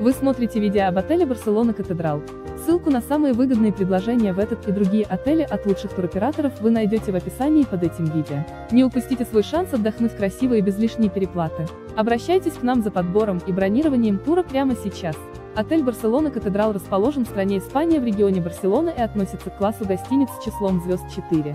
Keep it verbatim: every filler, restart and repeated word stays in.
Вы смотрите видео об отеле «Барселона Катедрал». Ссылку на самые выгодные предложения в этот и другие отели от лучших туроператоров вы найдете в описании под этим видео. Не упустите свой шанс отдохнуть красиво и без лишней переплаты. Обращайтесь к нам за подбором и бронированием тура прямо сейчас. Отель «Барселона Катедрал» расположен в стране Испания в регионе Барселона и относится к классу гостиниц с числом звезд четыре.